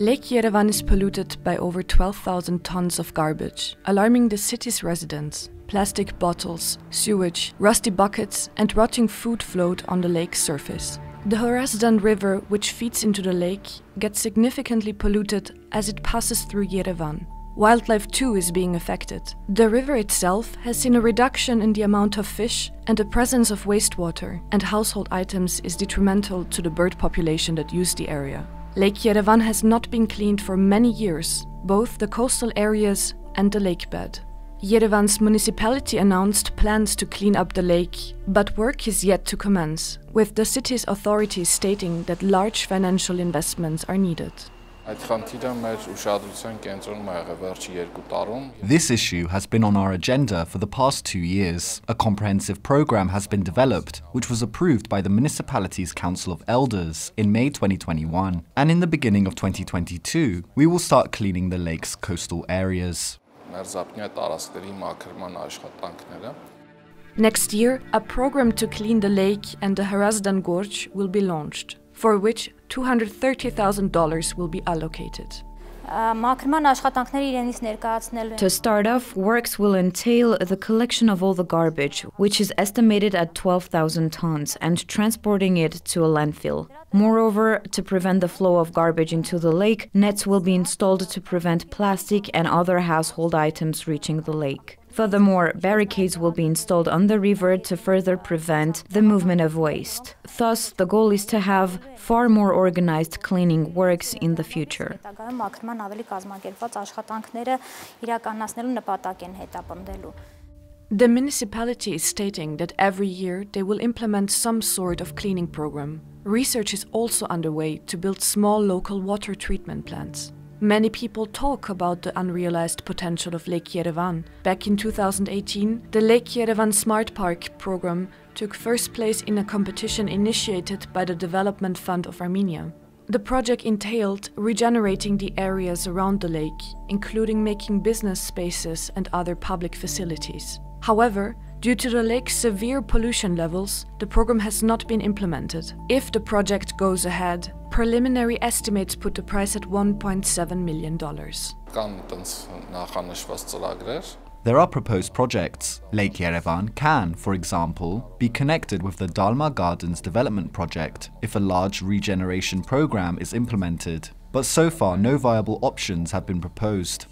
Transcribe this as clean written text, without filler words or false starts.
Lake Yerevan is polluted by over 12,000 tons of garbage, alarming the city's residents. Plastic bottles, sewage, rusty buckets and rotting food float on the lake's surface. The Hrazdan River, which feeds into the lake, gets significantly polluted as it passes through Yerevan. Wildlife too is being affected. The river itself has seen a reduction in the amount of fish, and the presence of wastewater and household items is detrimental to the bird population that use the area. Lake Yerevan has not been cleaned for many years, both the coastal areas and the lakebed. Yerevan's municipality announced plans to clean up the lake, but work is yet to commence, with the city's authorities stating that large financial investments are needed. This issue has been on our agenda for the past 2 years. A comprehensive program has been developed, which was approved by the municipality's Council of Elders in May 2021. And in the beginning of 2022, we will start cleaning the lake's coastal areas. Next year, a program to clean the lake and the Hrazdan Gorge will be launched, for which $230,000 will be allocated. To start off, works will entail the collection of all the garbage, whiwhich is estimated at 12,000 tons, and transporting it to a landfill. Moreover, to prevent the flow of garbage into the lake, nets will be installed to prevent plastic and other household items reaching the lake. Furthermore, barricades will be installed on the river to further prevent the movement of waste. Thus, the goal is to have far more organized cleaning works in the future. The municipality is stating that every year they will implement some sort of cleaning program. Research is also underway to build small local water treatment plants. Many people talk about the unrealized potential of Lake Yerevan. Back in 2018, the Lake Yerevan Smart Park program took first place in a competition initiated by the Development Fund of Armenia. The project entailed regenerating the areas around the lake, including making business spaces and other public facilities. However, due to the lake's severe pollution levels, the program has not been implemented. If the project goes ahead, preliminary estimates put the price at $1.7 million. There are proposed projects. Lake Yerevan can, for example, be connected with the Dalma Gardens development project if a large regeneration program is implemented. But so far, no viable options have been proposed.